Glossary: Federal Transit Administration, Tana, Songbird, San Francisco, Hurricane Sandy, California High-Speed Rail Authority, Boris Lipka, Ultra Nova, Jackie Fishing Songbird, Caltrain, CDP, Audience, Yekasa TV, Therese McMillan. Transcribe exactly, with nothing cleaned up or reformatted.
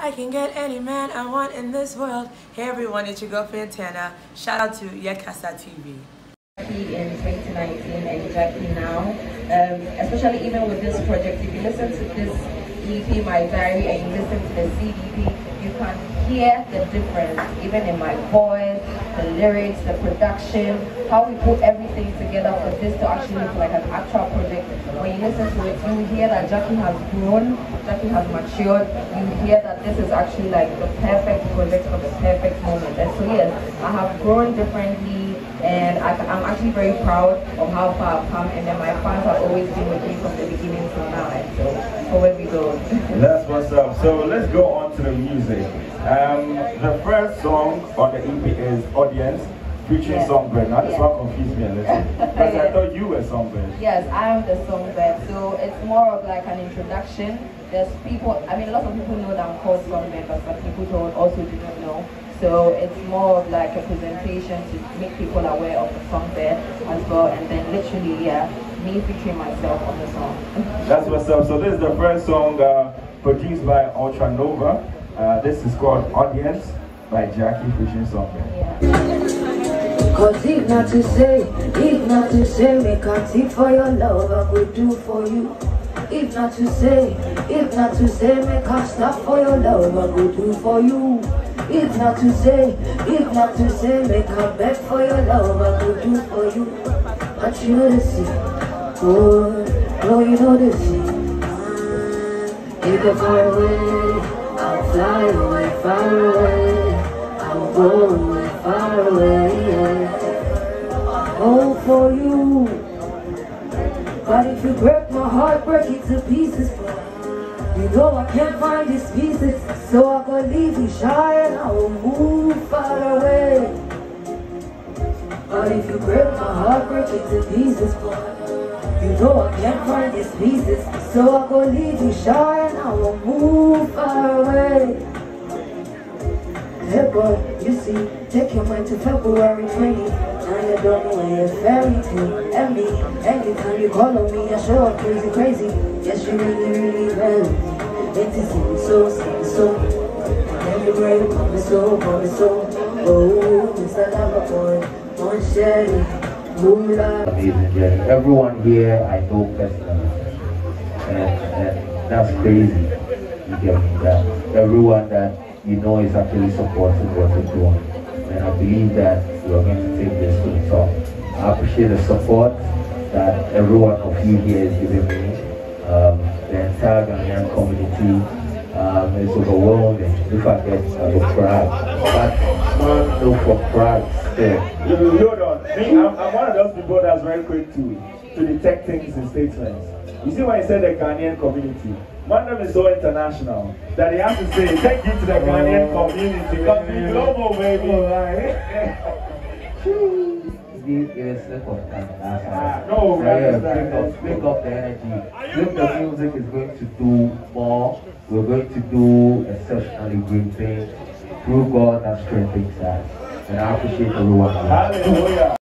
I can get any man I want in this world. Hey everyone, it's your girlfriend Tana. Shout out to Yekasa T V. Jackie in twenty nineteen and Jackie now. Um, especially even with this project, if you listen to this E P, My Diary, and you listen to the C D P, you can hear the difference, even in my voice, the lyrics, the production, how we put everything together for this to actually look like an actual project. When you listen to it, you hear that Jackie has grown, Jackie has matured, you hear that this is actually like the perfect project for the perfect moment. And so yes, I have grown differently, and I, I'm actually very proud of how far I've come, and then my fans have always been with me from the beginning to now, and so forward we go. That's what's up. So let's go on to the music. Um, the first song on the E P is Audience, featuring yes. Songbird. Now this yes. one confused me a little, because yes. I thought you were Songbird. Yes, I am the Songbird. So it's more of like an introduction. There's people, I mean a lot of people know that I'm called Songbird, but some people don't, also do not know. So it's more of like a presentation to make people aware of the song there as well, and then literally, yeah, me featuring myself on the song. That's what's up. So this is the first song uh, produced by Ultra Nova. Uh, this is called Audience by Jackie Fishing Songbird. Yeah. Cause it's not to say, it's not to say, make a tip for your love I could do for you. If not to say, if not to say, make a stop for your love I could do for you. If not to say, if not to say, make a beg for your love, I could do for you. But you know the sea, oh, no, you know the sea. If I fly away, I'll fly away, far away. I'll go away, far away, yeah. All for you. But if you break my heart, break it to pieces for you. You know I can't find these pieces, so I gotta leave you shy and I will move far away. But if you break my heart, break it to pieces, boy. You know I can't find these pieces, so I gotta leave you shy and I will move far away. Hey boy, you see, take your mind to February twentieth. And you don't know where you're very too, and me. Anytime you call on me, I show up crazy, crazy. Yes, you really, really love me. It is so, so, so. Everywhere you call me so, call me so. Oh, Mister Loverboy, one sherry, moonlight. Everyone here I know personally. And, and that's crazy. You get me? That everyone that you know is actually supporting what you're doing. And I believe that you are going to take this to the top. I appreciate the support that every one of you here is giving me. Um, the entire Ghanaian community um, is overwhelming. If I get a uh, proud, but man, no for pride still. Hold on, me, I'm, I'm one of those people that's very quick to to detect things in statements. You see when I said the Ghanaian community, one of them is so international that they have to say thank you to the Ghanaian oh, community. Because the global baby. Give a slip of time. Ah, no, so yeah, pick up, pick up the energy. If the music is going to do more, we're going to do exceptionally great things through God and strengthens us. And I appreciate everyone. Hallelujah.